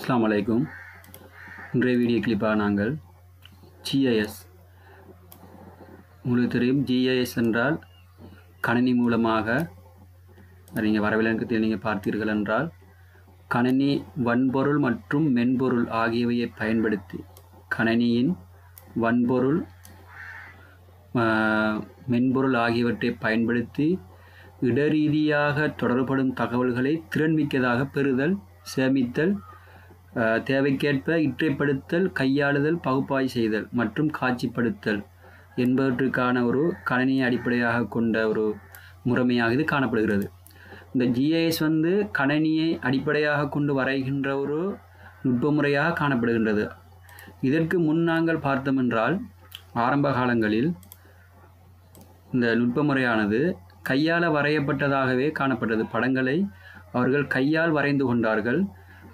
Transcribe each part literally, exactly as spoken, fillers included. அஸ்ஸலாமு அலைக்கும். இன்றைய வீடியோ கிளிப்பாக நாங்கள் ஜிஐஎஸ், உங்களுக்கு தெரியும் ஜிஐஎஸ் என்றால் கணினி மூலமாக, நீங்கள் வரவிலக்கத்தில் நீங்கள் பார்த்தீர்கள் என்றால் கணினி வன்பொருள் மற்றும் மென்பொருள் ஆகியவையை பயன்படுத்தி கணினியின் வன்பொருள் மென்பொருள் ஆகியவற்றை பயன்படுத்தி இடரீதியாக தொடர்படும் தகவல்களை திறன்மிக்கதாக பெறுதல், சேமித்தல், தேவைக்கேற்ப இற்றைப்படுத்தல், கையாளுதல், பகுப்பாய் செய்தல் மற்றும் காட்சிப்படுத்தல் என்பவற்றுக்கான ஒரு கணினியை அடிப்படையாக கொண்ட ஒரு முறைமையாக இது காணப்படுகிறது. இந்த ஜிஐஎஸ் வந்து கணினியை அடிப்படையாக கொண்டு வரைகின்ற ஒரு நுட்பமுறையாக காணப்படுகின்றது. இதற்கு முன் நாங்கள் பார்த்தோமென்றால் ஆரம்ப காலங்களில் இந்த நுட்பமுறையானது கையால் வரையப்பட்டதாகவே காணப்பட்டது. படங்களை அவர்கள் கையால் வரைந்து கொண்டார்கள்.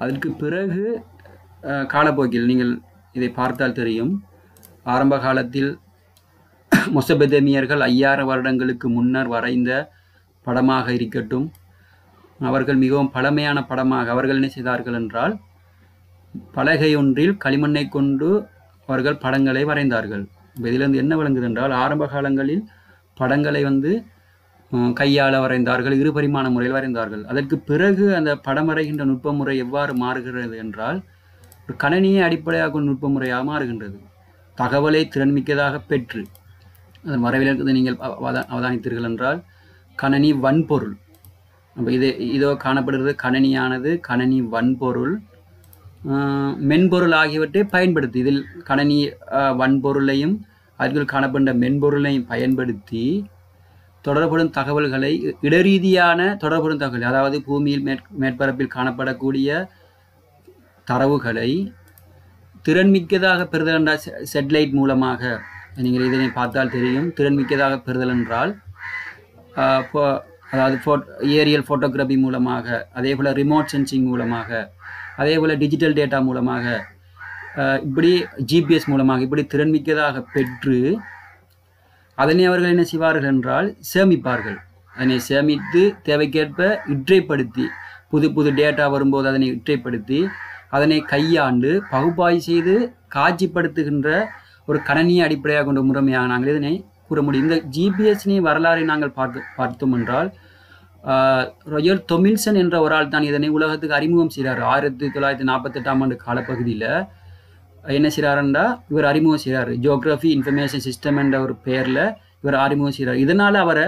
அதற்கு பிறகு காலப்போக்கில் நீங்கள் இதை பார்த்தால் தெரியும், ஆரம்ப காலத்தில் மொசபெதேமியர்கள் ஐயாயிரம் வருடங்களுக்கு முன்னர் வரைந்த படமாக இருக்கட்டும், அவர்கள் மிகவும் பழமையான படமாக அவர்கள் என்ன செய்தார்கள் என்றால் பலகை ஒன்றில் களிமண்ணை கொண்டு அவர்கள் படங்களை வரைந்தார்கள். இதிலிருந்து என்ன விளங்குது என்றால் ஆரம்ப காலங்களில் படங்களை வந்து கையால் வரைந்தார்கள், இரு பரிமாண முறையில் வரைந்தார்கள். அதற்கு பிறகு அந்த படம் வரைகின்ற நுட்ப முறை எவ்வாறு மாறுகிறது என்றால் ஒரு கணினியை அடிப்படையாக கொண்ட நுட்ப முறையாக மாறுகின்றது. தகவலை திறன்மிக்கதாக பெற்று அதன் வரவிலக்கத்தை நீங்கள் அவதானித்தீர்கள் என்றால் கணினி வன்பொருள், நம்ம இதே இதோ காணப்படுகிறது கணினியானது, கணினி வன்பொருள் மென்பொருள் ஆகியவற்றை பயன்படுத்தி, இதில் கணினி வன்பொருளையும் அதில் காணப்படுகின்ற மென்பொருளையும் பயன்படுத்தி தொடர்படும் தகவல்களை இடரீதியான தொடர்படும் தகவல்கள், அதாவது பூமியில் மேற் மேற்பரப்பில் காணப்படக்கூடிய தரவுகளை திறன்மிக்கதாக பெறுதல் என்றால் சேட்டலைட் மூலமாக நீங்கள் இதனை பார்த்தால் தெரியும். திறன்மிக்கதாக பெறுதல் என்றால் ஃபோ அதாவது ஃபோ ஏரியல் ஃபோட்டோகிராஃபி மூலமாக, அதே போல் ரிமோட் சென்சிங் மூலமாக, அதே போல் டிஜிட்டல் டேட்டா மூலமாக, இப்படி ஜிபிஎஸ் மூலமாக இப்படி திறன்மிக்கதாக பெற்று அதனை அவர்கள் என்ன செய்வார்கள் என்றால் சேமிப்பார்கள். அதனை சேமித்து தேவைக்கேற்ப இற்றைப்படுத்தி, புது புது டேட்டா வரும்போது அதனை இற்றைப்படுத்தி அதனை கையாண்டு பகுப்பாய்வு செய்து காட்சிப்படுத்துகின்ற ஒரு கணினியை அடிப்படையாக கொண்ட முறைமையாக நாங்கள் இதனை கூற முடியும். இந்த ஜிபிஎஸ்னி வரலாறை நாங்கள் பார்த்து பார்த்தோம் என்றால் ரோஜர் தொமில்சன் என்ற ஒரு ஆள் தான் இதனை உலகத்துக்கு அறிமுகம் செய்கிறார். ஆயிரத்தி தொள்ளாயிரத்தி நாற்பத்தெட்டாம் ஆண்டு காலப்பகுதியில் என்ன செய்கிறாருண்டா இவர் அறிமுகம் செய்கிறார். ஜியோகிராஃபி இன்ஃபர்மேஷன் சிஸ்டம் என்ற ஒரு பெயரில் இவர் அறிமுகம் செய்கிறார். இதனால் அவரை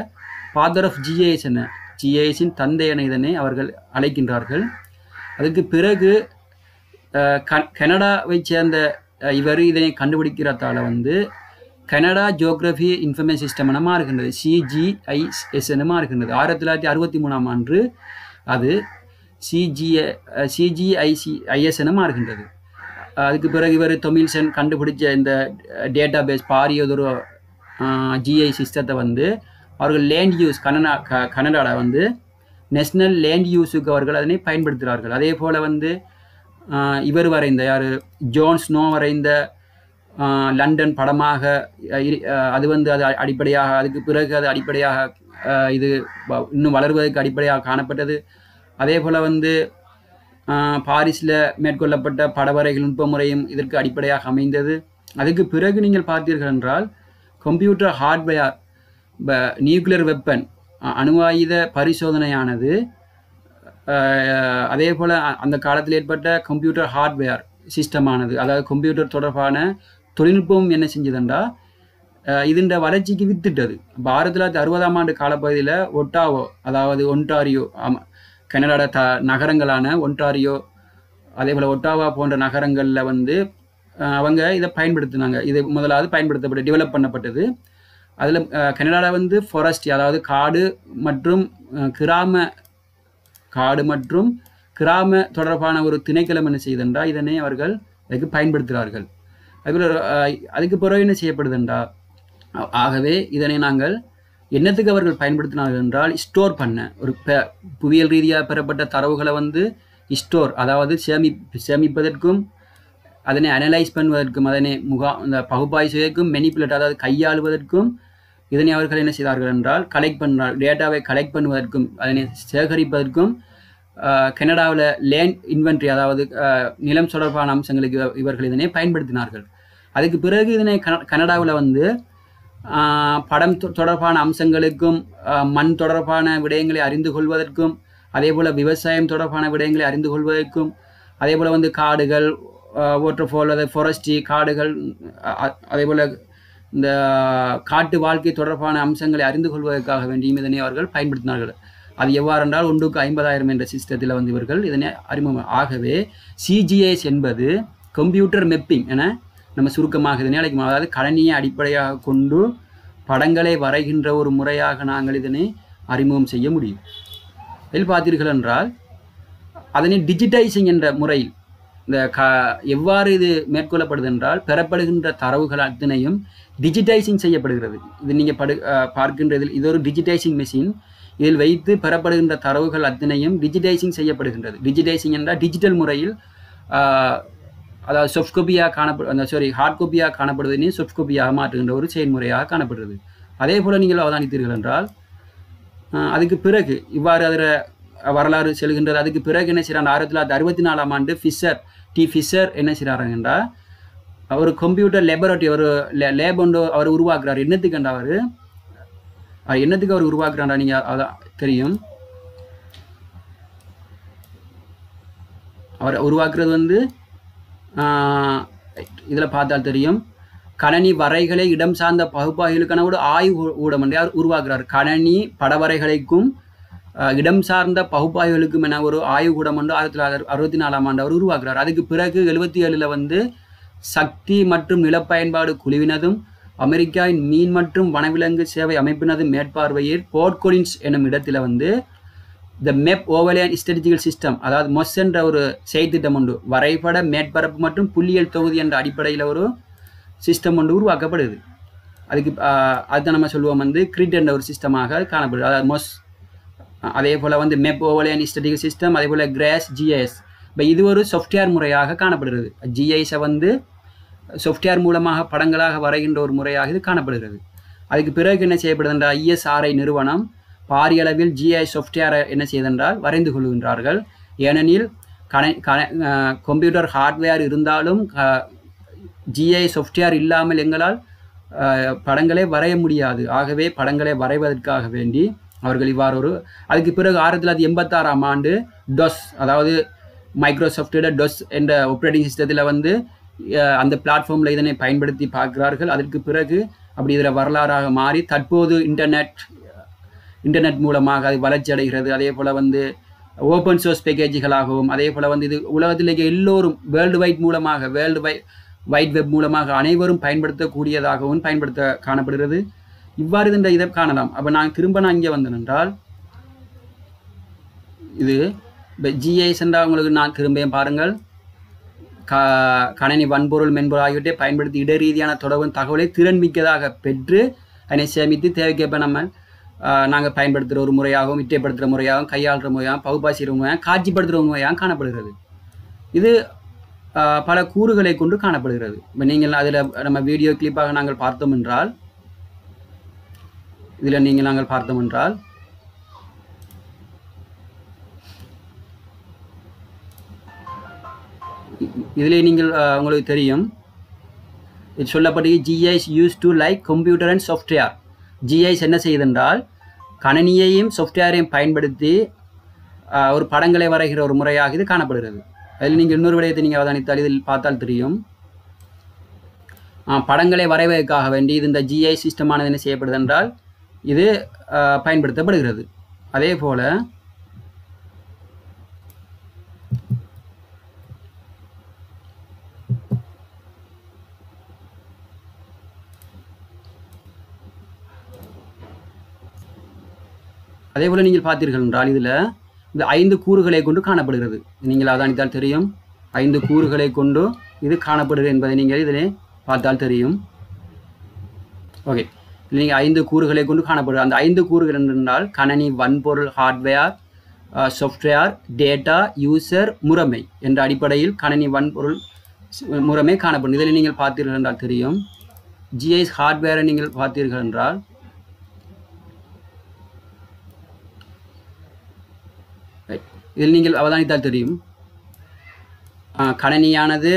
ஃபாதர் ஆஃப் ஜிஐஎஸ் என, ஜிஐஎஸின் தந்தை என இதனை அவர்கள் அழைக்கின்றார்கள். அதுக்கு பிறகு கனடாவை சேர்ந்த இவர் இதனை கண்டுபிடிக்கிறதால வந்து கனடா ஜியோகிராஃபி இன்ஃபர்மேஷன் சிஸ்டம் என மாறுகின்றது, சிஜிஐஎஸ் என மாறுகின்றது. ஆயிரத்தி தொள்ளாயிரத்தி அறுபத்தி மூணாம் ஆண்டு அது சிஜிஐ சிஜிஐசிஐஎஸ் என மாறுகின்றது. அதுக்கு பிறகு இவர் தொமில்சன் கண்டுபிடிச்ச இந்த டேட்டா பேஸ் பாரியதொரு ஜிஐ சிஸ்டத்தை வந்து அவர்கள் லேண்ட் யூஸ் கனடா கனடாவில் வந்து நேஷ்னல் லேண்ட் யூஸுக்கு அவர்கள் அதனை பயன்படுத்துகிறார்கள். அதே போல் வந்து இவர் வரைந்த யார் ஜோன் ஸ்னோ வரைந்த லண்டன் படமாக அது வந்து அது அடிப்படையாக, அதுக்கு பிறகு அது அடிப்படையாக இது இன்னும் வளர்வதற்கு அடிப்படையாக காணப்பட்டது. அதே போல் வந்து பாரிஸில் மேற்கொள்ளப்பட்ட படவரைகள் நுட்ப முறையும் இதற்கு அடிப்படையாக அமைந்தது. அதுக்கு பிறகு நீங்கள் பார்த்தீர்கள் என்றால் கம்ப்யூட்டர் ஹார்ட்வேர், நியூக்ளியர் வெப்பன், அணுவாயுத பரிசோதனையானது, அதே போல் அந்த காலத்தில் ஏற்பட்ட கம்ப்யூட்டர் ஹார்ட்வேர் சிஸ்டமானது, அதாவது கம்ப்யூட்டர் தொடர்பான தொழில்நுட்பம் என்ன செஞ்சதுண்டா இதுண்ட வளர்ச்சிக்கு வித்திட்டது. இப்போ ஆயிரத்தி தொள்ளாயிரத்தி அறுபதாம் ஆண்டு காலப்பகுதியில் ஒட்டாவோ, அதாவது ஒன்டாரியோ, ஆமாம் கனடாட த நகரங்களான ஒன்டாரியோ அதே போல் ஒட்டாவா போன்ற நகரங்களில் வந்து அவங்க இதை பயன்படுத்தினாங்க. இது முதலாவது பயன்படுத்தப்பட்டு டெவலப் பண்ணப்பட்டது. அதில் கனடாவில் வந்து ஃபாரஸ்ட், அதாவது காடு மற்றும் கிராம காடு மற்றும் கிராம தொடர்பான ஒரு திணைக்களம் என்ன செய்யுதுண்டா இதனை அவர்கள் அதுக்கு பயன்படுத்துகிறார்கள். அதுபோல் அதுக்கு பிறகு என்ன செய்யப்படுதுண்டா, ஆகவே இதனை நாங்கள் என்னத்துக்கு அவர்கள் பயன்படுத்தினார்கள் என்றால் ஸ்டோர் பண்ண, ஒரு பெ புவியியல் ரீதியாக பெறப்பட்ட தரவுகளை வந்து ஸ்டோர், அதாவது சேமி சேமிப்பதற்கும் அதனை அனலைஸ் பண்ணுவதற்கும் அதனை முகா இந்த பகுப்பாய்வு செய்வதற்கும் மெனிப்புலேட், அதாவது கையாளுவதற்கும் இதனை அவர்கள் என்ன செய்தார்கள் என்றால் கலெக்ட் பண்ணார். டேட்டாவை கலெக்ட் பண்ணுவதற்கும் அதனை சேகரிப்பதற்கும் Canada land inventory, Nilam Sodapa Namsangal, Iverkilene, Pine Bird Nargal. Adik Puragi, Canada Lavande, Padam Todapan, Amsangalegum, Man Todapana, Vidangle are in the Hulvacum, Adebola Vivasam Todapana, Vidangle are in the Hulvacum, Adebola on the Cardigal, Waterfall, the Foresty, Cardigal, Adebola. The Kart Valki Torapan Amsangal are in the Hulvaka and Dimi the Neorgal, Pine Bird Nargal. Adiavar and Undu Kaimba Sister Dilavan the Virgil, then Arimum Ahaway, C G A Senbade, Computer Mapping, and Namasukamaka, the Nelek Mala, Karani Adipaya Kundu, Padangale, Varagindra, Muraya, and Angalidane, Arimum Sayamudi. El Patrikal and Ral Adani digitizing and Murail. The Evari the Mercola Padandral, Parapadinda Taravakalathanayam, digitizing Sayapadra, the Ninga Parkin Redel, either digitizing machine, you'll wait the Parapadinda Taravakalathanayam, digitizing Sayapadra, digitizing and the digital murail, uh, soft copia canap, sorry, hard copia canapodini, soft copia martin or chain murea canapodri. Are they following Lanitral? Adik Piraki, Ivara Avarla Seligunda, Adik Pirak and Siran Aradla, Darwatina Lamande, Fisher. T Fisher என்ன செய்றாங்கடா ஒரு computer laboratory ஒரு lab ஒன்று அவர் உருவாக்குறார் என்னத்துக்குண்டா அவர் என்னத்துக்கு அவர் உருவாக்குறாரா நீங்க தெரியும் அவர் உருவாக்குறது வந்து இதல பார்த்தால் தெரியும் கணனி வரைகளை இடம் சார்ந்த பகுப்பாய்வுகளுக்கான ஒரு ஆய்வு ஊடம் என்று உருவாக்குறார் கணனி படவரைகளைக்கும் இடம் சார்ந்த பகுப்பாய்வுகளுக்கு என ஒரு ஆய்வு கூடம் வந்து ஆயிரத்து தொள்ளாயிரத்து அறுபத்தி நான்கு ஆம் ஆண்டு அவர் உருவாக்குறார் அதுக்கு பிறகு எழுபத்தி ஏழு ல வந்து சக்தி மற்றும் நிலப்பயன்பாடு குழுவினதும் அமெரிக்காவின் மீன் மற்றும் வனவிலங்கு சேவை அமைப்பினதும் மேற்பார்வையில் போர்ட் கோலின்ஸ் என்னும் இடத்தில வந்து the map overlay and statistical system அதாவது மொஸ் என்ற ஒரு செயல்திட்டம் உண்டு வரைபட மேற்பரப்பு மற்றும் புள்ளியியல் தொகுதி என்ற அடிப்படையில் ஒரு சிஸ்டம் ஒன்று உருவாக்கப்படுது அதுக்கு அத நாம சொல்லுவோம் வந்து கிரிட் என்ற ஒரு சிஸ்டமாக காணப்படுது அதாவது மொஸ் அதேபோல வந்து map overlay and statistical system அதேபோல grass G I S பை இது ஒரு சாஃப்ட்வேர் முறையாக காணப்படுகிறது G I S வந்து சாஃப்ட்வேர் மூலமாக படங்களாக வரைகின்ற ஒரு முறையாக இது காணப்படுகிறது அதுக்கு பிறகு என்ன செய்யப்படுதுன்னா I S R O நிறுவனம் பாரியளவில் G I S சாஃப்ட்வேர் என்ன செய்தென்றால் வரைந்து கொள்கின்றார்கள் ஏனெனில் கம்ப்யூட்டர் ஹார்ட்வேர் இருந்தாலும் G I S சாஃப்ட்வேர் இல்லாமல் எங்களால் படங்களை வரைய முடியாது ஆகவே படங்களை வரைவதற்காக வேண்டி அவர்கள் இவ்வாறு ஒரு அதுக்கு பிறகு ஆயிரத்து தொள்ளாயிரத்து எண்பத்தாறு ஆம் ஆண்டு டோஸ் அதாவது மைக்ரோசாஃப்ட்டோட டோஸ் என்ற ஆபரேட்டிங் சிஸ்டத்தில வந்து அந்த பிளாட்ஃபார்ம்ல இதனை பயன்படுத்தி பார்க்கிறார்கள் அதற்கு பிறகு அப்படி இதர வரலாறாக மாறி தற்போது இன்டர்நெட் இன்டர்நெட் மூலமாக வளர்ச்சி அடைகிறது அதேபோல வந்து ஓபன் சோர்ஸ் பேக்கேஜ்களாகவும் அதேபோல வந்து இது உலகத்திலேயே எல்லாரும் வேர்ல்ட் வைட் மூலமாக வேர்ல்ட் வைட் வெப் மூலமாக அனைவரும் பயன்படுத்த கூடியதாகவும் பயன்படுத்த காணப்படுகிறது இவ்வாறு இந்த இத காணலாம் அப்ப நான் திரும்ப நான் இங்கே வந்தனன்றால் இது G I S என்றா உங்களுக்கு நான் திரும்பவும் பாருங்கள் கணனி வன்பொருள் மென்பொருள் ஆகியவற்றை பயன்படுத்தி இட ரீதியான தொடர்பு தகவலை திறன்மிக்கதாக பெற்று அதனை சேமித்து தேவைக்கேற்ப நம்ம நாங்கள் பயன்படுத்துற ஒரு முறையாகவும் இடைப்படுத்துற முறையாகவும் கையாளுற முறையாகவும் பகுப்பாய்வு முறையாகவும் காட்சிப்படுத்துற முறையாகவும் காணப்படுகிறது இது பல கூறுகளை கொண்டு காணப்படுகிறது நீங்கள் அதிலே நம்ம வீடியோ கிளிப்பாக நாங்கள் பார்த்தோம் என்றால் இதில நீங்கள் நாங்கள் பார்த்தோம் என்றால் இதிலே நீங்கள் உங்களுக்கு தெரியும் இது சொல்லப்பட்டிருக்கு G I S used to like computer and software G I S என்ன செய்தென்றால் கணினியையும் சாஃப்ட்வேரையும் பயன்படுத்தி ஒரு படங்களை வரைகிற ஒரு முறையாக இது காணப்படுகிறது அதில் நீங்கள் இன்னொரு விடயத்தை நீங்கள் அவதானித்தால் இதில் பார்த்தால் தெரியும் படங்களை வரைவதற்காக வேண்டி இந்த G I S சிஸ்டம் ஆனது என்ன செய்யப்படுது என்றால் இது பயன்படுத்தப்படுகிறது அதேபோல அதேபோல நீங்கள் பார்த்தீர்கள் என்றால் இதிலே இந்த ஐந்து கூறுகளை கொண்டு காணப்படுகிறது நீங்கள் அவதானித்தால் தெரியும் ஐந்து கூறுகளை கொண்டு இது காணப்படுகிறது என்பதை நீங்கள் இதிலே பார்த்தால் தெரியும் ஓகே நீங்க ஐந்து கூறுகளை கொண்டு காணப்படுகிறது அந்த ஐந்து கூறுகள் என்றால் கணனி வன்பொருள் ஹார்ட்வேர் சாஃப்ட்வேர் டேட்டா யூசர் முறைமை என்ற அடிப்படையில் கணனி வன்பொருள் முறைமை காணப்படுகிறது இதிலே நீங்கள் பார்த்தீர்கள் என்றால் தெரியும் G I S ஹார்ட்வேரை நீங்கள் பார்த்தீர்கள் என்றால் இதில் நீங்கள் அவதானித்தால் தெரியும் கணினியானது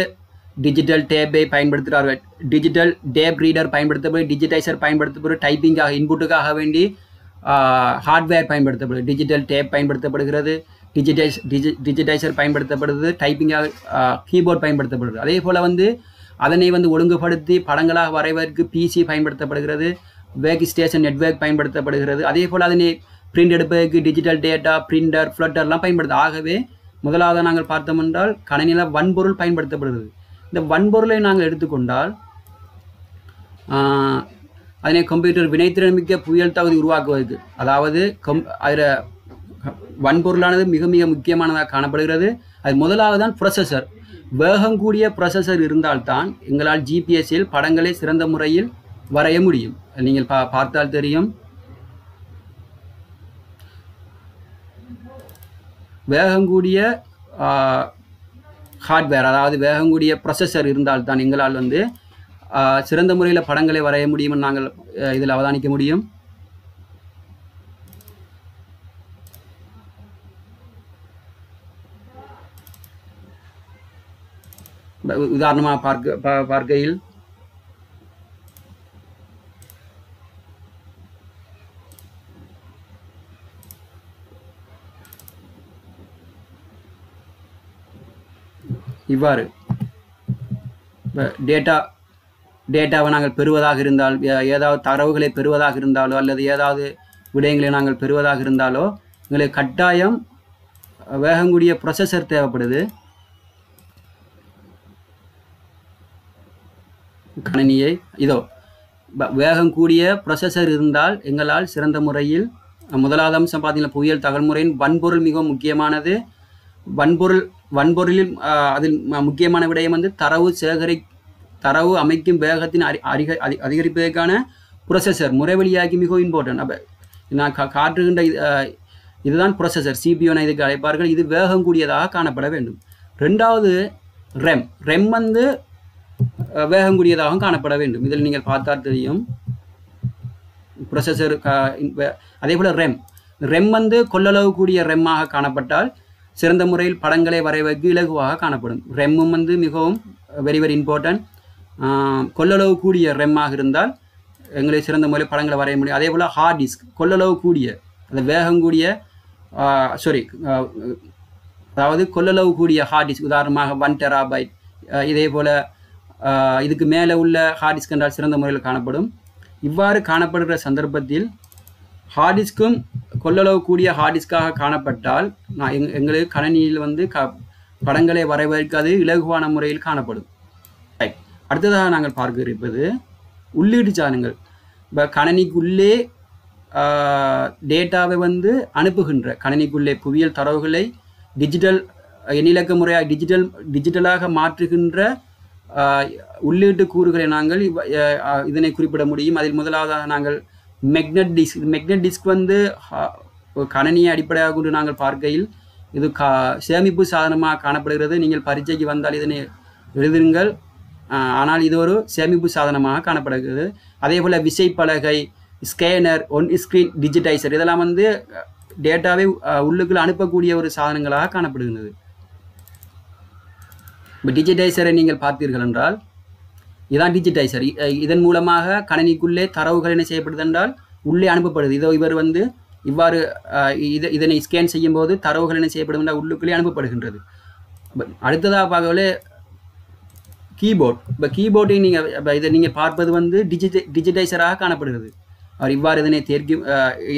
டிஜிட்டல் டேப்பை பயன்படுத்துகிறார்கள். டிஜிட்டல் டேப் ரீடர் பயன்படுத்தப்படும், டிஜிட்டைசர் பயன்படுத்தப்படும், டைப்பிங்காக இன்புட்டுக்காக வேண்டி ஹார்ட்வேர் பயன்படுத்தப்படுது. டிஜிட்டல் டேப் பயன்படுத்தப்படுகிறது, டிஜிட்டைஸ் டிஜி டிஜிட்டைசர் பயன்படுத்தப்படுது, டைப்பிங்காக கீபோர்ட் பயன்படுத்தப்படுகிறது. அதே போல் வந்து அதனை வந்து ஒழுங்குபடுத்தி படங்களாக வரைவதற்கு பிசி பயன்படுத்தப்படுகிறது, வேக் ஸ்டேஷன் நெட்வொர்க் பயன்படுத்தப்படுகிறது. அதே போல் அதனை பிரிண்ட் எடுப்பதற்கு டிஜிட்டல் டேட்டா பிரிண்டர் ஃப்ளட்டர்லாம் பயன்படுது. ஆகவே முதலாவது நாங்கள் பார்த்தோம் என்றால் கணினியில் வன்பொருள் பயன்படுத்தப்படுகிறது. இந்த வன்பொருளை நாங்கள் எடுத்துக்கொண்டால் அதனை கம்ப்யூட்டர் வினைத்திறன்மிக்க புயல் தகுதி உருவாக்குவதற்கு, அதாவது கம் அதில் வன்பொருளானது மிக மிக முக்கியமானதாக காணப்படுகிறது. அது முதலாவது தான் ப்ரொசஸர். வேகம் கூடிய ப்ரொசஸர் இருந்தால்தான் எங்களால் ஜிபிஎஸ்சில் படங்களை சிறந்த முறையில் வரைய முடியும். நீங்கள் பா பார்த்தால் தெரியும், வேகங்கூடிய ஹார்ட்வேர் அதாவது வேகங்கூடிய ப்ரொசஸர் இருந்தால்தான் எங்களால் வந்து சிறந்த முறையில் படங்களை வரைய முடியும்னு நாங்கள் இதில் அவதானிக்க முடியும். உதாரணமாக பார்க்க பார்க்கையில் இவ்வாறு டேட்டா டேட்டாவை நாங்கள் பெறுவதாக இருந்தால், ஏதாவது தரவுகளை பெறுவதாக இருந்தாலோ அல்லது ஏதாவது விடயங்களை நாங்கள் பெறுவதாக இருந்தாலோ எங்களுக்கு கட்டாயம் வேகக்கூடிய ப்ரொசஸர் தேவைப்படுது. கணினியை இதோ வேகம் கூடிய ப்ரொசஸர் இருந்தால் எங்களால் சிறந்த முறையில் முதலாவது அம்சம் பார்த்தீங்கன்னா புவியியல் தகவல்முறையின் வன்பொருள் மிகவும் முக்கியமானது. வன்பொருள் வன்பொருளில் அதில் முக்கியமான விடயம் வந்து தரவு சேகரி தரவு அமைக்கும் வேகத்தின் அறி அதிக அதி அதிகரிப்பதற்கான ப்ரொசஸர் முறைவழியாகி மிகவும் இம்பார்ட்டன்ட். அப்போ நான் கா காட்டுகின்ற இதுதான் ப்ரொசஸர், சிபியூன்னு இதுக்கு அழைப்பார்கள். இது வேகம் கூடியதாக காணப்பட வேண்டும். ரெண்டாவது ரெம் ரெம் வந்து வேகக்கூடியதாகவும் காணப்பட வேண்டும். இதில் நீங்கள் பார்த்தால் தெரியும் ப்ரொசஸர். அதே போல் ரெம் ரெம் வந்து கொள்ளளவு கூடிய ரெம்மாக காணப்பட்டால் சிறந்த முறையில் படங்களை வரைவதற்கு இலகுவாக காணப்படும். ரெம்மும் வந்து மிகவும் வெரி வெரி இம்பார்ட்டன்ட். கொள்ளளவு கூடிய ரெம்மாக இருந்தால் எங்களை சிறந்த முறையில் படங்களை வரைய முடியும். அதே போல் ஹார்ட் டிஸ்க் கொள்ளளவு கூடிய அந்த வேகங்கூடிய சாரி அதாவது கொள்ளளவு கூடிய ஹார்ட் டிஸ்க், உதாரணமாக ஒன் டெராபைட், இதே போல் இதுக்கு மேலே உள்ள ஹார்ட் டிஸ்க் என்றால் சிறந்த முறையில் காணப்படும். இவ்வாறு காணப்படுகிற சந்தர்ப்பத்தில் ஹார்ட் டிஸ்க்கும் கொள்ளளவு கூடிய ஹார்ட் டிஸ்காக காணப்பட்டால் நான் எங் எங்களுக்கு கணினியில் வந்து க படங்களை வரைவதற்கு அது இலகுவான முறையில் காணப்படும். ரைட், அடுத்ததாக நாங்கள் பார்க்க இருப்பது உள்ளீட்டு சாதனங்கள். இப்போ கணினிக்குள்ளே டேட்டாவை வந்து அனுப்புகின்ற கணினிக்குள்ளே புவியியல் தரவுகளை டிஜிட்டல் எண்ணிலக்க முறையாக டிஜிட்டல் டிஜிட்டலாக மாற்றுகின்ற உள்ளீட்டு கூறுகளை நாங்கள் இதனை குறிப்பிட முடியும். அதில் முதலாவதாக நாங்கள் மேக்னெட் டிஸ்க். மேக்னெட் டிஸ்க் வந்து கணினியை அடிப்படையாக கொண்டு நாங்கள் பார்க்கையில் இது கா சேமிப்பு சாதனமாக காணப்படுகிறது. நீங்கள் பரீட்சைக்கு வந்தால் இதனை எழுதுங்கள். ஆனால் இது ஒரு சேமிப்பு சாதனமாக காணப்படுகிறது. அதே போல் விசைப்பலகை, ஸ்கேனர், ஒன் ஸ்க்ரீன் டிஜிட்டைசர் இதெல்லாம் வந்து டேட்டாவை உள்ளுக்குள் அனுப்பக்கூடிய ஒரு சாதனங்களாக காணப்படுகிறது. இப்போ டிஜிட்டைசரை நீங்கள் பார்த்தீர்கள் என்றால் இதுதான் டிஜிட்டைசர். இதன் மூலமாக கணினிக்குள்ளே தரவுகள் என்ன செய்யப்படுது என்றால் உள்ளே அனுப்பப்படுது. இதோ இவர் வந்து இவ்வாறு இதை இதனை ஸ்கேன் செய்யும் போது தரவுகள் என்ன செய்யப்படும் என்றால் உள்ளுக்குள்ளே அனுப்பப்படுகின்றது. அடுத்ததாக பார்க்கவே கீபோர்ட். இப்போ கீபோர்டை நீங்கள் இப்போ இதை நீங்கள் பார்ப்பது வந்து டிஜிட்டை டிஜிட்டைசராக காணப்படுகிறது. அவர் இவ்வாறு இதனை தேர்க்கி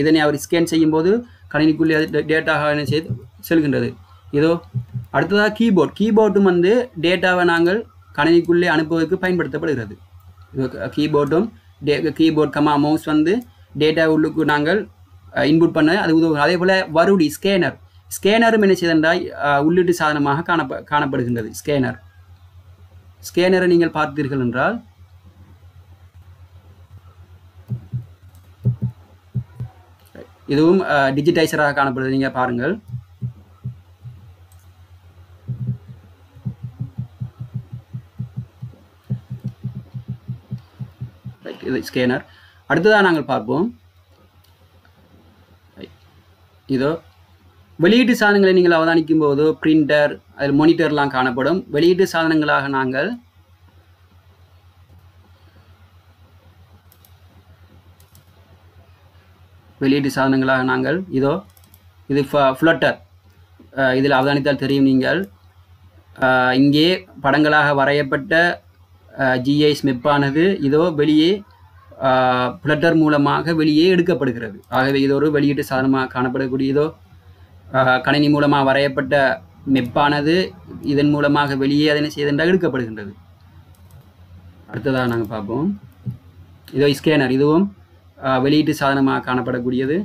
இதனை அவர் ஸ்கேன் செய்யும் போது கணினிக்குள்ளே டேட்டாக என்ன செய்து செல்கின்றது. இதோ அடுத்ததாக கீபோர்ட். கீபோர்டும் வந்து டேட்டாவை நாங்கள் கணினிக்குள்ளே அனுப்புவதற்கு பயன்படுத்தப்படுகிறது. கீபோர்டும் டே கீபோர்ட் கமா மவுஸ் வந்து டேட்டா உள்ளுக்கு நாங்கள் இன்புட் பண்ண அது உதவும். அதே போல் வருடி ஸ்கேனர். ஸ்கேனரும் என்ன செய்தால் உள்ளீட்டு சாதனமாக காணப்ப காணப்படுகின்றது. ஸ்கேனர் ஸ்கேனரை நீங்கள் பார்த்தீர்கள் என்றால் இதுவும் டிஜிட்டைசராக காணப்படுது. நீங்கள் பாருங்கள் இது ஸ்கேனர். அடுத்ததாக நாங்கள் பார்ப்போம் இதோ வெளியீட்டு சாதனங்களை நீங்கள் அவதானிக்கும் போது பிரிண்டர் அதில் மானிட்டர்லாம் காணப்படும். வெளியீட்டு சாதனங்களாக நாங்கள் வெளியீட்டு சாதனங்களாக நாங்கள் இதோ இது ஃப்ளட்டர் இதில் அவதானித்தால் தெரியும். நீங்கள் இங்கே படங்களாக வரையப்பட்ட ஜிஐஸ் மெப்பானது இதோ வெளியே ஃப்ளட்டர் மூலமாக வெளியே எடுக்கப்படுகிறது. ஆகவே இது ஒரு வெளியீட்டு சாதனமாக காணப்படக்கூடிய இதோ கணினி மூலமாக வரையப்பட்ட மெப்பானது இதன் மூலமாக வெளியே அதனை செய்தென்றால் எடுக்கப்படுகின்றது. அடுத்ததாக நாங்கள் பார்ப்போம் இதோ ஸ்கேனர் இதுவும் வெளியீட்டு சாதனமாக காணப்படக்கூடியது.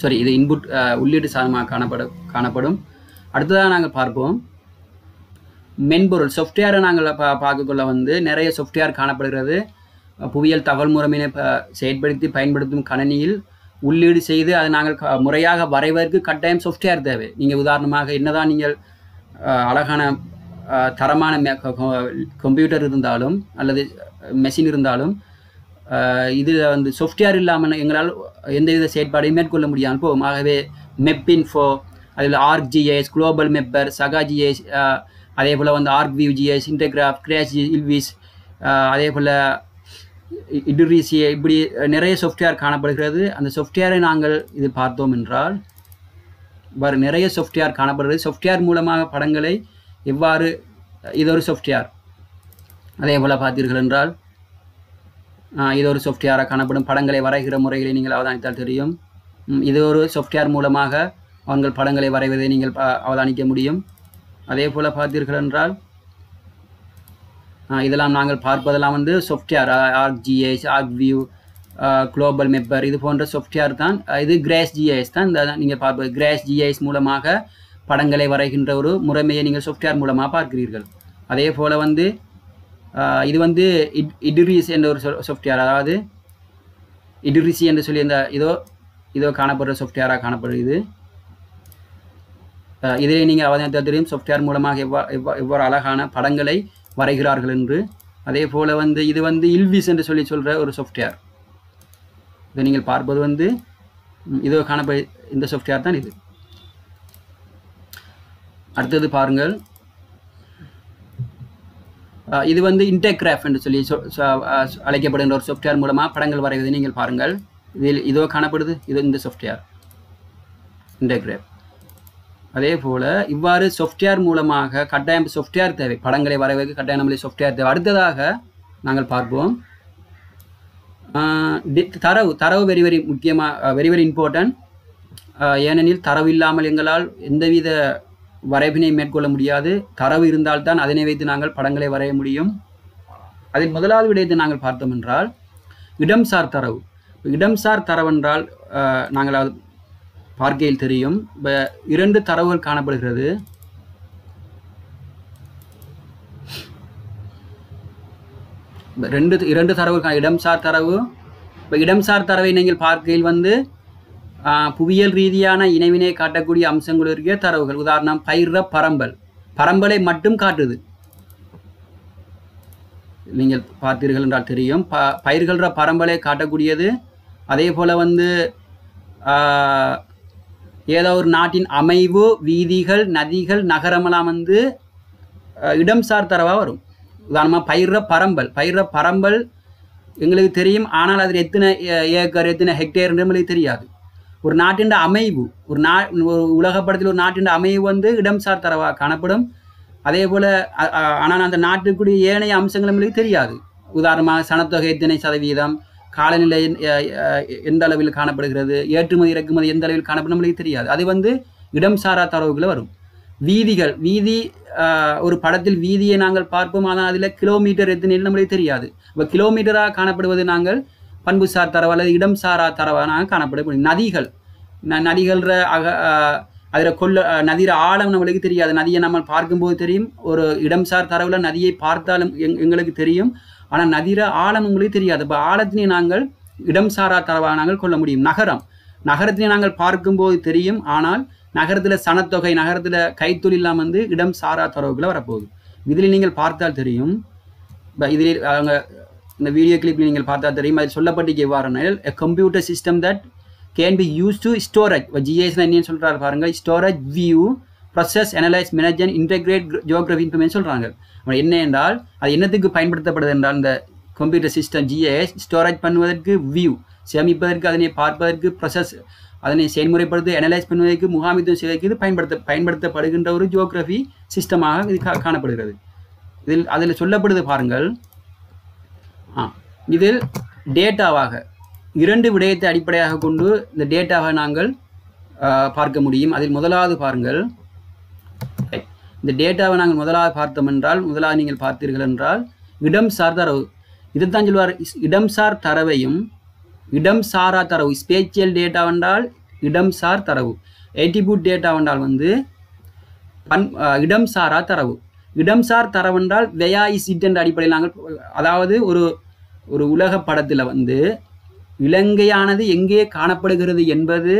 சாரி இது இன்புட் உள்ளீட்டு சாதனமாக காணப்பட காணப்படும் அடுத்ததாக நாங்கள் பார்ப்போம் மென்பொருள் சாஃப்ட்வேரை நாங்கள் பா பார்க்கக்குள்ள வந்து நிறைய சாஃப்ட்வேர் காணப்படுகிறது. புவியியல் தகவல் முறைமையை செயற்படுத்தி பயன்படுத்தும் கணினியில் உள்ளீடு செய்து அதை நாங்கள் முறையாக வரைவதற்கு கட்டாயம் சாஃப்ட்வேர் தேவை. நீங்கள் உதாரணமாக என்னதான் நீங்கள் அழகான தரமான கம்ப்யூட்டர் இருந்தாலும் அல்லது மெஷின் இருந்தாலும் இது வந்து சாஃப்ட்வேர் இல்லாமல் எங்களால் எந்தவித செயற்பாடையும் மேற்கொள்ள முடியாமல் போகும். ஆகவே மெப்பின்ஃபோ அதில் ஆர்க்ஜிஎஸ் குளோபல் மெப்பர் சகாஜிஎஸ் அதே போல் வந்து ஆர்க்வியூ ஜிஎஸ் இன்டெகிராஃப் கிரேஸ் இல்விஸ் அதே போல் இடுரிசிய இப்படி நிறைய சாஃப்ட்வேர் காணப்படுகிறது. அந்த சாஃப்ட்வேரை நாங்கள் இது பார்த்தோம் என்றால் வேறு நிறைய சாஃப்ட்வேர் காணப்படுகிறது. சாஃப்ட்வேர் மூலமாக படங்களை எவ்வாறு இது ஒரு சாஃப்ட்வேர் அதே போல் பார்த்தீர்கள் என்றால் இது ஒரு சாஃப்ட்வேராக காணப்படும். படங்களை வரைகிற முறைகளை நீங்கள் அவதானித்தால் தெரியும். இது ஒரு சாஃப்ட்வேர் மூலமாக அவங்கள் படங்களை வரைவதை நீங்கள் அவதானிக்க முடியும். அதே போல் பார்த்தீர்கள் என்றால் இதெல்லாம் நாங்கள் பார்ப்பதெல்லாம் வந்து software ArcGIS ArcView Global Mapper இது போன்ற சாஃப்ட்வேர் தான். இது கிரேஸ் ஜிஐஎஸ் தான் இந்த நீங்கள் பார்ப்பது. கிரேஸ் ஜிஐஎஸ் மூலமாக படங்களை வரைகின்ற ஒரு முறைமையை நீங்கள் சாஃப்ட்வேர் மூலமாக பார்க்கிறீர்கள். அதே போல் வந்து இது வந்து இட் இடுரிஸ் என்ற ஒரு சாஃப்ட்வேர் அதாவது இடுரிசி என்று சொல்லி இந்த இதோ இதோ காணப்படுற சாஃப்ட்வேராக காணப்படுகிறது. இதிலே நீங்கள் அவதானித்தால் தெரியும் சாஃப்ட்வேர் மூலமாக எவ்வா எவ்வா எவ்வாறு அழகான படங்களை வரைகிறார்கள் என்று. அதே போல் வந்து இது வந்து இல்விஸ் என்று சொல்லி சொல்கிற ஒரு சாஃப்ட்வேர். இதை நீங்கள் பார்ப்பது வந்து இதோ காணப்ப இந்த சாஃப்ட்வேர் தான் இது. அடுத்தது பாருங்கள் இது வந்து இன்டெகிராஃப் என்று சொல்லி அழைக்கப்படுகின்ற ஒரு சாஃப்ட்வேர் மூலமாக படங்கள் வரைவதை நீங்கள் பாருங்கள். இதில் இதோ காணப்படுது இது இந்த சாஃப்ட்வேர் இன்டெகிராஃப். அதே போல் இவ்வாறு சாஃப்ட்வேர் மூலமாக கட்டாயம் சாஃப்ட்வேர் தேவை. படங்களை வரைவதற்கு கட்டாயம் நம்மளே சாஃப்ட்வேர் தேவை. அடுத்ததாக நாங்கள் பார்ப்போம் தரவு தரவு வெரி வெரி முக்கியமாக வெரி வெரி இம்பார்ட்டன்ட். ஏனெனில் தரவு இல்லாமல் எங்களால் எந்தவித வரைவினை மேற்கொள்ள முடியாது. தரவு இருந்தால்தான் அதனை வைத்து நாங்கள் படங்களை வரைய முடியும். அதில் முதலாவது விடயத்தை நாங்கள் பார்த்தோம் என்றால் இடம்சார் தரவு. இடம்சார் தரவு என்றால் நாங்கள் அது பார்க்கையில் தெரியும் இரண்டு தரவுகள் காணப்படுகிறது. ரெண்டு இரண்டு தரவுகள் இடம்சார் தரவு. இப்போ இடம்சார் தரவை நீங்கள் பார்க்கையில் வந்து புவியியல் ரீதியான இணைவினை காட்டக்கூடிய அம்சங்கள் இருக்கிற தரவுகள். உதாரணம் பயிர பரம்பல் பரம்பலை மட்டும் காட்டுது. நீங்கள் பார்த்தீர்கள் என்றால் தெரியும் ப பயிர்கள பரம்பலை காட்டக்கூடியது. அதே போல் வந்து ஏதோ ஒரு நாட்டின் அமைவு வீதிகள் நதிகள் நகரமெல்லாம் வந்து இடம்சார் தரவாக வரும். உதாரணமாக பயிர பரம்பல் பயிர பரம்பல் எங்களுக்கு தெரியும். ஆனால் அதில் எத்தனை ஏக்கர் எத்தனை ஹெக்டேர்னு நம்மளுக்கு தெரியாது. ஒரு நாட்டின் அமைவு ஒரு நா ஒரு உலகப்படத்தில் ஒரு நாட்டின் அமைவு வந்து இடம்சார் தரவாக காணப்படும். அதே போல் ஆனால் அந்த நாட்டுக்குரிய ஏனைய அம்சங்கள் நம்மளுக்கு தெரியாது. உதாரணமாக சனத்தொகை எத்தனை சதவீதம் காலநிலை எந்த அளவில் காணப்படுகிறது ஏற்றுமதி இறக்குமதி எந்த அளவில் காணப்படும் நம்மளுக்கு தெரியாது. அது வந்து இடம்சாரா தரவுகளை வரும். வீதிகள் வீதி ஒரு படத்தில் வீதியை நாங்கள் பார்ப்போம். ஆனால் அதில் கிலோமீட்டர் எத்தனை நம்மளுக்கு தெரியாது. இப்போ கிலோமீட்டராக காணப்படுவது நாங்கள் பண்புசார் தரவு அல்லது இடம்சாரா தரவாக நாங்கள் காணப்பட. நதிகள் ந நதிகள்ற அக அதில் கொள்ள நதியிற ஆழம் நம்மளுக்கு தெரியாது. நதியை நம்ம பார்க்கும்போது தெரியும். ஒரு இடம்சார் தரவில் நதியை பார்த்தாலும் எங் எங்களுக்கு தெரியும். ஆனால் நதியிற ஆழம் உங்களுக்கு தெரியாது. இப்போ ஆழத்தினை நாங்கள் இடம்சாரா தரவாக நாங்கள் கொள்ள முடியும். நகரம் நகரத்தினை நாங்கள் பார்க்கும்போது தெரியும். ஆனால் நகரத்தில் சனத்தொகை நகரத்தில் கைத்தொழிலாம் வந்து இடம் சாரா தரவுகளை வரப்போகுது. இதில் நீங்கள் பார்த்தால் தெரியும். இப்போ இதில் அவங்க இந்த வீடியோ கிளிப்பில் நீங்கள் பார்த்தால் தெரியும். அது சொல்லப்பட்டிக்கு எவ்வாறுனால் computer system that can be used to storage. G I S and storage, view, process, analyze, manage and integrate geography information. The computer system G I S storage view. Process analyze Muhammad geography system data இரண்டு விடயத்தை அடிப்படையாக கொண்டு இந்த டேட்டாவை நாங்கள் பார்க்க முடியும். அதில் முதலாவது பாருங்கள், இந்த டேட்டாவை நாங்கள் முதலாவது பார்த்தோம் என்றால், முதலாவது நீங்கள் பார்த்தீர்கள் என்றால் இடம்சார் தரவு. இதுதான் சொல்வார், இடம்சார் தரவையும் இடம்சாரா தரவு. ஸ்பேஷியல் டேட்டா என்றால் இடம்சார் தரவு, ஆட்ரிபியூட் டேட்டா என்றால் வந்து இடம்சாரா தரவு. இடம்சார் தரவு என்றால் where is it என்ற அடிப்படையில் நாங்கள், அதாவது ஒரு ஒரு உலக படத்தில் வந்து இலங்கையானது எங்கே காணப்படுகிறது என்பது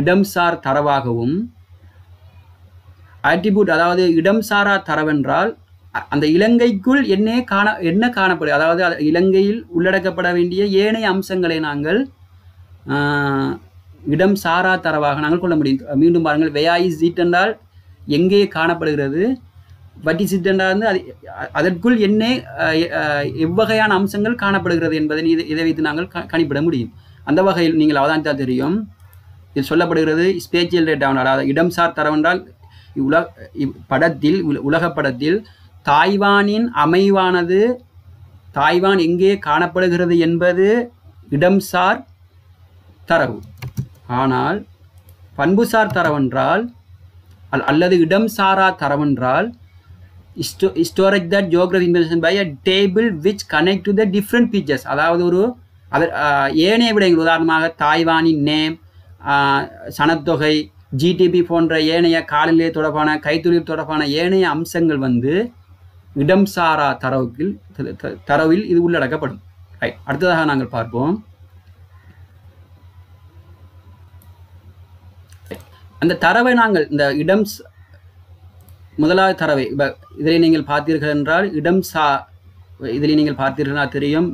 இடம்சார் தரவாகவும், ஆட்ரிபியூட் அதாவது இடம்சாரா தரவென்றால் அந்த இலங்கைக்குள் என்ன காண என்ன காணப்படு, அதாவது இலங்கையில் உள்ளடக்கப்பட வேண்டிய ஏனைய அம்சங்களை நாங்கள் இடம்சாரா தரவாக நாங்கள் கொள்ள முடியும். மீண்டும் பாருங்கள், வெயாய் இட் என்றால் எங்கே காணப்படுகிறது, வட்டி சிட் என்றால் அது அதற்குள் என்ன எவ்வகையான அம்சங்கள் காணப்படுகிறது என்பதை இதை வைத்து நாங்கள் கணிப்பிட முடியும். அந்த வகையில் நீங்கள் அவதானித்தால் தெரியும், இது சொல்லப்படுகிறது ஸ்பேஷியல் டேட்டா என்றால் இடம்சார் தரவென்றால் உல படத்தில் உலக படத்தில் தாய்வானின் அமைவானது தாய்வான் எங்கே காணப்படுகிறது என்பது இடம்சார் தரவு. ஆனால் பண்புசார் தரவென்றால் அல்லது இடம்சாரா தரவென்றால் storage that geography information by a table which connect to the different features. அதாவது ஒரு ஏனைய விடயங்கள், உதாரணமாக தாய்வானின் நேம், சனத்தொகை, ஜிடிபி போன்ற ஏனைய காலநிலை தொடர்பான கைத்தொழில் தொடர்பான ஏனைய அம்சங்கள் வந்து இடம்சாரா தரவுக்கு தரவில் இது உள்ளடக்கப்படும். ரைட், அடுத்ததாக நாங்கள் பார்ப்போம், அந்த தரவை நாங்கள் இந்த இடம் முதலாவது தரவை இதிலே நீங்கள் பார்த்தீர்கள் என்றால் இடம் சா இதிலே நீங்கள் பார்த்தீர்கள் தெரியும்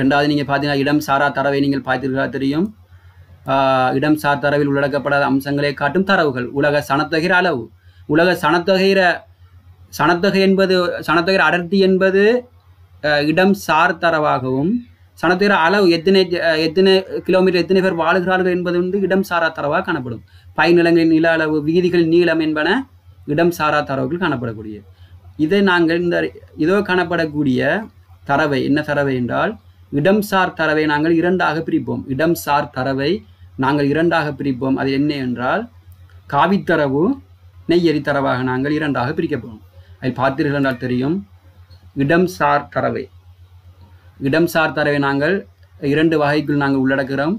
ரெண்டாவது நீங்கள் பார்த்தீங்கன்னா இடம் சாரா தரவை நீங்கள் பார்த்தீர்களா தெரியும். இடம் சார் தரவில் உள்ளடக்கப்படாத அம்சங்களை காட்டும் தரவுகள், உலக சனத்தொகைர அளவு, உலக சனத்தொகைர சனத்தொகை என்பது சனத்தொகைர அடர்த்தி என்பது இடம் சார் தரவாகவும், சனத்தொகைர அளவு எத்தனை எத்தனை கிலோமீட்டர் எத்தனை பேர் வாழுகிறார்கள் என்பது வந்து இடம் சாரா தரவாக காணப்படும். பயிர்நிலங்களின் நில அளவு, வீதிகளின் நீளம் என்பன இடம் சாரா தரவுகள் காணப்படக்கூடிய இதை நாங்கள் இந்த இதோ காணப்படக்கூடிய தரவை என்ன தரவை என்றால் இடம்சார் தரவை நாங்கள் இரண்டாக பிரிப்போம். இடம்சார் தரவை நாங்கள் இரண்டாக பிரிப்போம். அது என்ன என்றால் காவித்தரவு, நெய்யரி தரவாக நாங்கள் இரண்டாக பிரிக்கப்போம். அதில் பார்த்தீர்கள் என்றால் தெரியும், இடம்சார் தரவை இடம்சார் தரவை நாங்கள் இரண்டு வகைக்குள் நாங்கள் உள்ளடக்கிறோம்.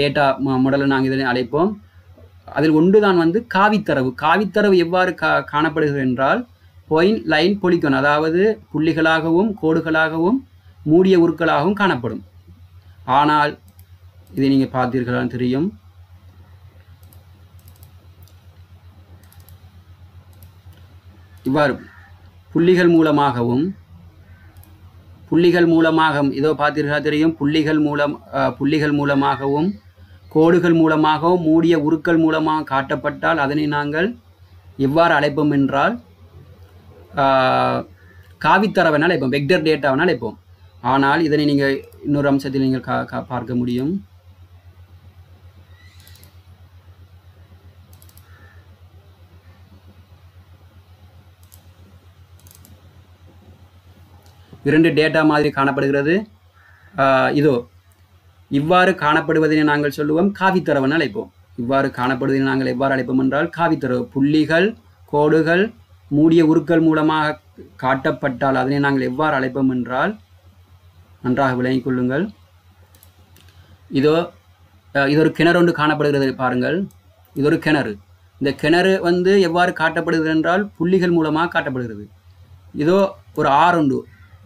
டேட்டா முடலை நாங்கள் இதனை அழைப்போம். அதில் ஒன்று தான் வந்து காவித்தரவு. காவித்தரவு எவ்வாறு கா காணப்படுகிறது என்றால் பாயிண்ட் லைன் பொலிகன், அதாவது புள்ளிகளாகவும் கோடுகளாகவும் மூடிய உருக்களாகவும் காணப்படும். ஆனால் இதை நீங்கள் பார்த்தீர்களான்னு தெரியும், இவ்வாறு புள்ளிகள் மூலமாகவும் புள்ளிகள் மூலமாகவும் இதோ பார்த்தீர்களா தெரியும் புள்ளிகள் மூலம் புள்ளிகள் மூலமாகவும் கோடுகள் மூலமாகவும் மூடிய உருக்கள் மூலமாக காட்டப்பட்டால் அதனை நாங்கள் எவ்வாறு அழைப்போம் என்றால் காவித்தரவனால் அழைப்போம், வெக்டர் டேட்டாவனால் அழைப்போம். ஆனால் இதனை நீங்கள் இன்னொரு அம்சத்தில் நீங்கள் பார்க்க முடியும், இரண்டு டேட்டா மாதிரி காணப்படுகிறது. இதோ இவ்வாறு காணப்படுவதை நாங்கள் சொல்லுவோம் காவித்தரவன் அழைப்போம். இவ்வாறு காணப்படுவதை நாங்கள் எவ்வாறு அழைப்போம் என்றால் காவித்தரவு, புள்ளிகள் கோடுகள் மூடிய உருக்கள் மூலமாக காட்டப்பட்டால் அதனை நாங்கள் எவ்வாறு அழைப்போம் என்றால் நன்றாக விளங்கிக் கொள்ளுங்கள். இதோ இது ஒரு கிணறு ஒன்று காணப்படுகிறது பாருங்கள், இது ஒரு கிணறு. இந்த கிணறு வந்து எவ்வாறு காட்டப்படுகிறது என்றால் புள்ளிகள் மூலமாக காட்டப்படுகிறது. இதோ ஒரு ஆறொண்டு,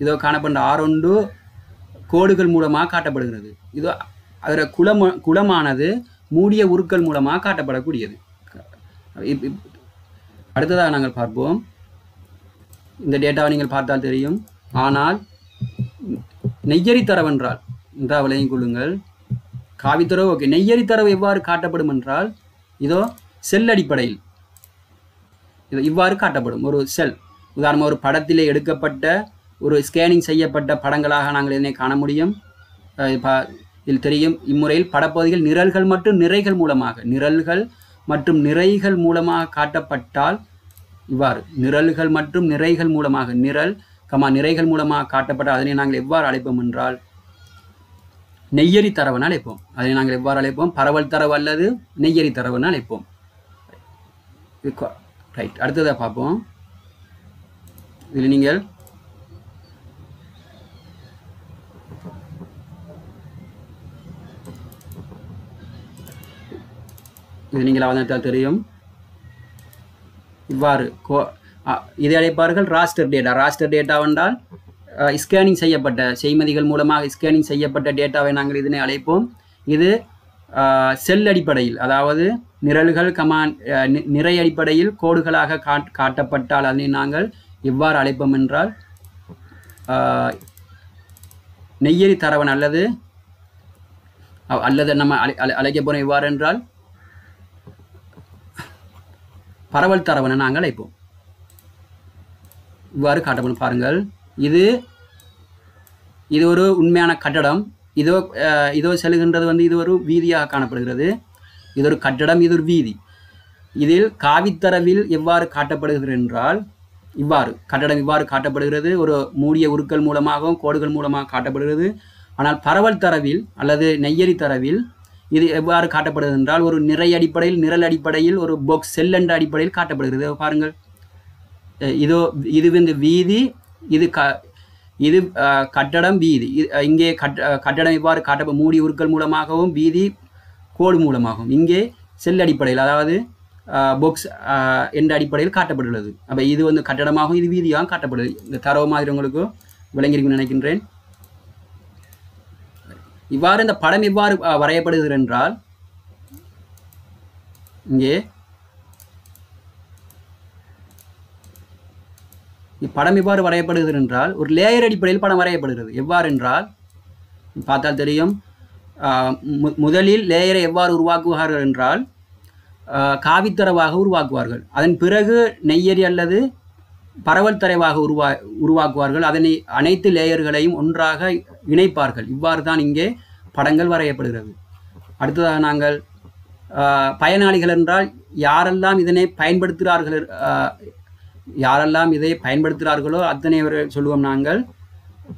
இதோ காணப்படுற ஆறொண்டு கோடுகள் மூலமாக காட்டப்படுகிறது. இதோ அதில் குளம் குளமானது மூடிய உருக்கள் மூலமாக காட்டப்படக்கூடியது. அடுத்ததாக நாங்கள் பார்ப்போம், இந்த டேட்டாவை நீங்கள் பார்த்தால் தெரியும். ஆனால் நெய்யறி தரவு என்றால் இன்றா விளையும் கொள்ளுங்கள். காவித்தரவு ஓகே. நெய்யறி தரவு எவ்வாறு காட்டப்படும் என்றால் இதோ செல் அடிப்படையில் இது இவ்வாறு காட்டப்படும். ஒரு செல் உதாரணமாக ஒரு படத்திலே எடுக்கப்பட்ட ஒரு ஸ்கேனிங் செய்யப்பட்ட படங்களாக நாங்கள் இதனை காண முடியும். இதில் தெரியும் இம்முறையில் படப்பகுதிகள் நிரல்கள் மற்றும் நிறைகள் மூலமாக நிரல்கள் மற்றும் நிறைகள் மூலமாக காட்டப்பட்டால் இவ்வாறு நிரல்கள் மற்றும் நிறைகள் மூலமாக நிரல் கமா நிறைகள் மூலமாக காட்டப்பட்டால் அதனை நாங்கள் எவ்வாறு அழைப்போம் என்றால் நெய்யறி தரவுன்னு அழைப்போம். அதனை நாங்கள் எவ்வாறு அழைப்போம்? பரவல் தரவு அல்லது நெய்யறி தரவுன்னு அழைப்போம். ரைட், அடுத்ததாக பார்ப்போம். இதில் நீங்கள் இது நீங்கள் அவதானித்தால் தெரியும் இவ்வாறு கோ இதை அழைப்பார்கள் ராஸ்டர் டேட்டா. ராஸ்டர் டேட்டா என்றால் ஸ்கேனிங் செய்யப்பட்ட செய்மதிகள் மூலமாக ஸ்கேனிங் செய்யப்பட்ட டேட்டாவை நாங்கள் இதனை அழைப்போம். இது செல் அடிப்படையில் அதாவது நிரல்கள் கமான் நிறை அடிப்படையில் கோடுகளாக காட் காட்டப்பட்டால் அதனை நாங்கள் எவ்வாறு அழைப்போம் என்றால் நெய்யறி தரவன் அல்லது அல்லது நம்ம அழை அழைக்க போகிறோம் எவ்வாறு என்றால் பரவல் தரவனை நாங்கள் அழைப்போம். இவ்வாறு காட்டப்படும். பாருங்கள், இது இது ஒரு உண்மையான கட்டடம். இதோ இதோ செல்கின்றது வந்து இது ஒரு வீதியாக காணப்படுகிறது. இது ஒரு கட்டடம், இது ஒரு வீதி. இதில் காவித்தரவில் எவ்வாறு காட்டப்படுகிறது என்றால் இவ்வாறு கட்டடம் இவ்வாறு காட்டப்படுகிறது, ஒரு மூடிய உருக்கள் மூலமாகவும் கோடுகள் மூலமாக காட்டப்படுகிறது. ஆனால் பரவல் தரவில் அல்லது நெய்யறி தரவில் இது எவ்வாறு காட்டப்படுகிறது என்றால் ஒரு நிறை அடிப்படையில் நிரல் அடிப்படையில் ஒரு பொக்ஸ் செல் என்ற அடிப்படையில் காட்டப்படுகிறது. பாருங்கள், இதோ இது வந்து வீதி, இது க இது கட்டடம் வீதி. இங்கே கட் கட்டடம் இவ்வாறு காட்ட மூடி உருக்கள் மூலமாகவும் வீதி கோடு மூலமாகவும் இங்கே செல் அடிப்படையில் அதாவது பொக்ஸ் என்ற அடிப்படையில் காட்டப்பட்டுள்ளது. அப்போ இது வந்து கட்டடமாகவும் இது வீதியாகவும் காட்டப்படுது. இந்த தரவு மாதிரி உங்களுக்கு விளங்கியிருக்குன்னு நினைக்கின்றேன். இவ்வாறு இந்த படம் எவ்வாறு வரையப்படுகிறது என்றால் இங்கே படம் எவ்வாறு வரையப்படுகிறது என்றால் ஒரு லேயர் அடிப்படையில் படம் வரையப்படுகிறது. எவ்வாறு என்றால் பார்த்தால் தெரியும். முதலில் லேயரை எவ்வாறு உருவாக்குவார்கள் என்றால் காவித்தரவாக உருவாக்குவார்கள். அதன் பிறகு நெய்யறி அல்லது பரவல் தரவாக உருவா உருவாக்குவார்கள் அதனை அனைத்து லேயர்களையும் ஒன்றாக இணைப்பார்கள். இவ்வாறு தான் இங்கே படங்கள் வரையப்படுகிறது. அடுத்ததாக நாங்கள் பயனாளிகள் என்றால் யாரெல்லாம் இதனை பயன்படுத்துகிறார்கள் யாரெல்லாம் இதை பயன்படுத்துகிறார்களோ அத்தனை சொல்லுவோம் நாங்கள்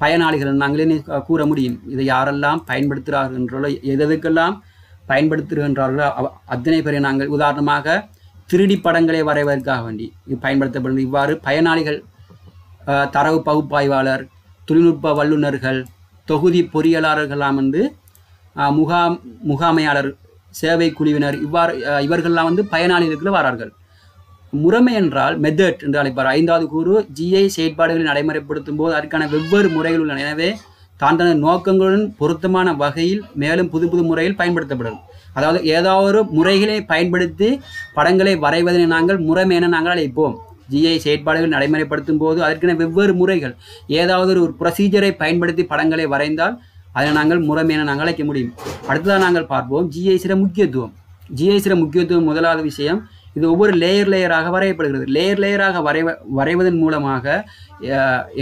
பயனாளிகள். நாங்களே கூற முடியும் இதை யாரெல்லாம் பயன்படுத்துகிறார்கள் என்றோ எதுக்கெல்லாம் பயன்படுத்துகின்றார்களோ அத்தனை பேரை நாங்கள் உதாரணமாக திருடி படங்களை வரைவதற்காக வேண்டி பயன்படுத்தப்படும். இவ்வாறு பயனாளிகள் தரவு பகுப்பாய்வாளர் தொழில்நுட்ப வல்லுநர்கள் தொகுதி பொறியியலாளர்கள்லாம் வந்து முகாம் முகாமையாளர் சேவை குழுவினர் இவ்வாறு இவர்கள்லாம் வந்து பயனாளிகளுக்கு வரார்கள். முறைமை என்றால் மெத்தட் என்று அழைப்பார். ஐந்தாவது கூறு ஜிஐ செயற்பாடுகளை நடைமுறைப்படுத்தும் போது அதற்கான வெவ்வேறு முறைகள் உள்ளன. எனவே தான் தனது நோக்கங்களுடன் பொருத்தமான வகையில் மேலும் புது புது முறையில் பயன்படுத்தப்படும். அதாவது ஏதாவது முறைகளை பயன்படுத்தி படங்களை வரைவதனை நாங்கள் முறைமை என நாங்கள் அழைப்போம். ஜிஐ செயற்பாடுகள் நடைமுறைப்படுத்தும் போது அதற்கான வெவ்வேறு முறைகள் ஏதாவது ஒரு ப்ரொசீஜரை பயன்படுத்தி படங்களை வரைந்தால் அதை நாங்கள் முறைமை என நாங்கள் அழைக்க முடியும். அடுத்ததாக நாங்கள் பார்ப்போம் ஜிஐ சிற முக்கியத்துவம். ஜிஐ சிற முக்கியத்துவம் முதலாவது விஷயம் இது ஒவ்வொரு லேயர் லேயராக வரையப்படுகிறது. லேயர் லேயராக வரை வரைவதன் மூலமாக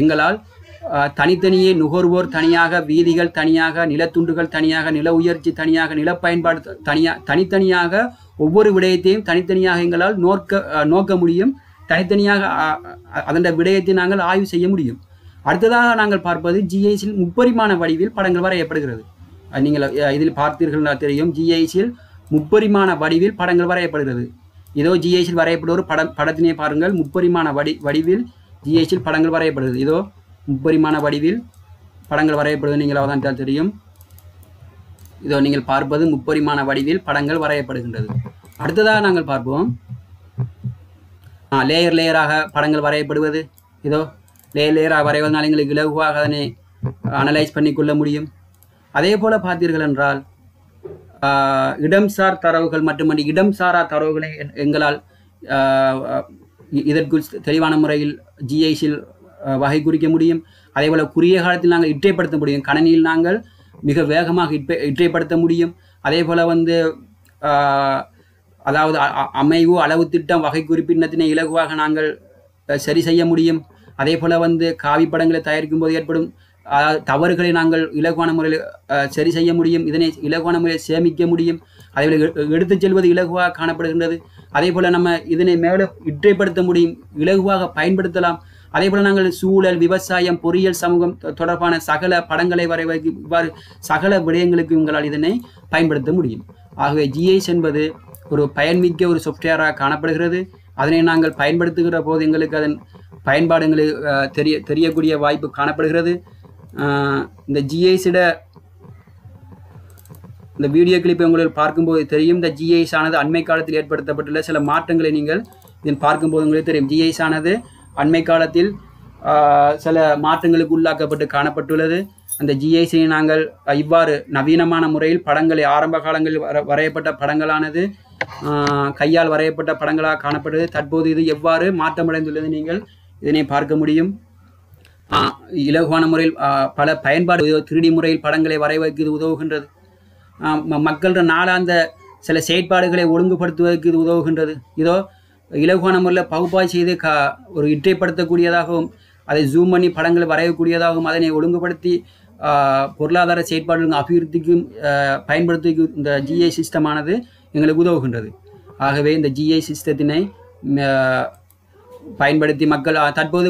எங்களால் தனித்தனியே நுகர்வோர் தனியாக வீதிகள் தனியாக நிலத்துண்டுகள் தனியாக நில உயர்ச்சி தனியாக நில பயன்பாடு தனியாக தனித்தனியாக ஒவ்வொரு விடயத்தையும் தனித்தனியாக எங்களால் நோக்க நோக்க முடியும். தனித்தனியாக அதன் விடயத்தை நாங்கள் ஆய்வு செய்ய முடியும். அடுத்ததாக நாங்கள் பார்ப்பது ஜிஐசியில் முப்பரிமாண வடிவில் படங்கள் வரையப்படுகிறது. நீங்கள் இதில் பார்த்தீர்கள்னா தெரியும் ஜிஐசியில் முப்பரிமாண வடிவில் படங்கள் வரையப்படுகிறது. இதோ ஜிஐசியில் வரையப்படும் ஒரு படம் படத்தினை பாருங்கள். முப்பரிமாண வடி வடிவில் ஜிஐசியில் படங்கள் வரையப்படுகிறது. இதோ முப்பரிமாண வடிவில் படங்கள் வரையப்படுவது நீங்கள் அவதானித்தால் தெரியும். இதோ நீங்கள் பார்ப்பது முப்பரிமாண வடிவில் படங்கள் வரையப்படுகின்றது. அடுத்ததாக நாங்கள் பார்ப்போம் லேயர் லேயராக படங்கள் வரையப்படுவது. இதோ லேயர் லேயராக வரைவதனால் எங்களுக்கு இலகுவாக அதனை அனலைஸ் பண்ணிக்கொள்ள முடியும். அதே போல் பார்த்தீர்கள் என்றால் இடம்சார் தரவுகள் மட்டுமன்றி இடம்சாரா தரவுகளை எங்களால் இதற்குள் தெளிவான முறையில் ஜிஐசியில் வகை குறிக்க முடியும். அதேபோல் குறுகிய காலத்தில் நாங்கள் இற்றைப்படுத்த முடியும், கணினியில் நாங்கள் மிக வேகமாக இற்றை இற்றைப்படுத்த முடியும். அதேபோல் வந்து அதாவது அமைவு அளவு திட்டம் வகை குறிப்பினத்தினை இலகுவாக நாங்கள் சரி செய்ய முடியும். அதே போல் வந்து காவி படங்களை தயாரிக்கும் போது ஏற்படும் தவறுகளை நாங்கள் இலகுவான முறையில் சரி செய்ய முடியும், இதனை இலகுவான முறையில் சேமிக்க முடியும். அதேபோல் எடுத்துச் செல்வது இலகுவாக காணப்படுகின்றது. அதே போல் நம்ம இதனை மேலே இற்றைப்படுத்த முடியும், இலகுவாக பயன்படுத்தலாம். அதே போல் நாங்கள் சூழல், விவசாயம், பொறியியல், சமூகம் தொடர்பான சகல படங்களை வரைவதற்கு இவ்வாறு சகல விடயங்களுக்கு உங்களால் இதனை பயன்படுத்த முடியும். ஆகவே ஜிஐஸ் என்பது ஒரு பயன்மிக்க ஒரு சாஃப்ட்வேராக காணப்படுகிறது. அதனை நாங்கள் பயன்படுத்துகிற போது எங்களுக்கு அதன் பயன்பாடுகளுக்கு தெரிய தெரியக்கூடிய வாய்ப்பு காணப்படுகிறது. இந்த ஜிஐஸிட இந்த வீடியோ கிளிப்பை உங்களுக்கு பார்க்கும்போது தெரியும், இந்த ஜிஐஸ் ஆனது அண்மை காலத்தில் ஏற்படுத்தப்பட்டுள்ள சில மாற்றங்களை நீங்கள் இதன் பார்க்கும்போது உங்களுக்கு தெரியும். ஜிஐஸ் ஆனது அண்மை காலத்தில் சில மாற்றங்களுக்கு உள்ளாக்கப்பட்டு காணப்பட்டுள்ளது. அந்த ஜிஐஸினை நாங்கள் இவ்வாறு நவீனமான முறையில் படங்களை ஆரம்ப காலங்களில் வர வரையப்பட்ட படங்களானது கையால் வரையப்பட்ட படங்களாக காணப்பட்டது. தற்போது இது எவ்வாறு மாற்றமடைந்துள்ளது நீங்கள் இதனை பார்க்க முடியும். இலகுவான முறையில் பல பயன்பாடு த்ரீ டி முறையில் படங்களை வரைவதற்கு இது உதவுகின்றது. மக்கள நாளாந்த சில செயற்பாடுகளை ஒழுங்குபடுத்துவதற்கு இது உதவுகின்றது. இதோ இலகுவான முறையில் பகுப்பாய் செய்து கா ஒரு இற்றைப்படுத்தக்கூடியதாகவும் அதை ஜூம் பண்ணி படங்களை வரையக்கூடியதாகவும் அதனை ஒழுங்குபடுத்தி பொருளாதார செயற்பாடுகளின் அபிவிருத்திக்கும் பயன்படுத்த இந்த ஜிஐ சிஸ்டமானது எங்களுக்கு உதவுகின்றது. ஆகவே இந்த ஜிஐ சிஸ்டத்தினை பயன்படுத்தி மக்கள் தற்போது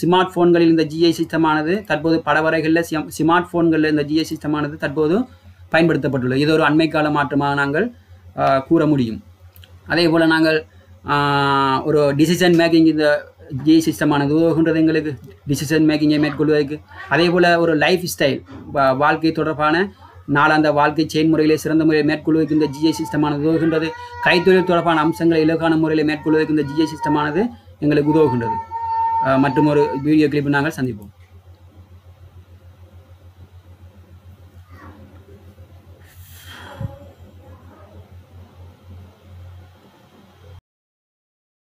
ஸ்மார்ட் ஃபோன்களில் இந்த ஜிஐ சிஸ்டமானது தற்போது படவரைகளில் ஸ்மார்ட் ஃபோன்களில் இந்த ஜிஐ சிஸ்டமானது தற்போது பயன்படுத்தப்பட்டுள்ளது. இது ஒரு அண்மை கால மாற்றமாக நாங்கள் கூற முடியும். அதே போல் நாங்கள் ஒரு டிசிஷன் மேக்கிங் இந்த ஜிஐ சிஸ்டமானது உதவுகின்றது எங்களுக்கு டிசிஷன் மேக்கிங்கை மேற்கொள்வதற்கு. அதே போல் ஒரு லைஃப் ஸ்டைல் வாழ்க்கை தொடர்பான நாளாந்த வாழ்க்கை செயல்முறைகளை சிறந்த முறையை மேற்கொள்வதற்கு இந்த ஜிஐ சிஸ்டமானது உதவுகின்றது. கைத்தொழில் தொடர்பான அம்சங்களை இலகுவான முறையில் மேற்கொள்வதற்கு இந்த ஜிஐ சிஸ்டமானது எங்களுக்கு உதவுகின்றது. மற்றும் ஒரு வீடியோ கிளிப்பு நாங்கள் சந்திப்போம்.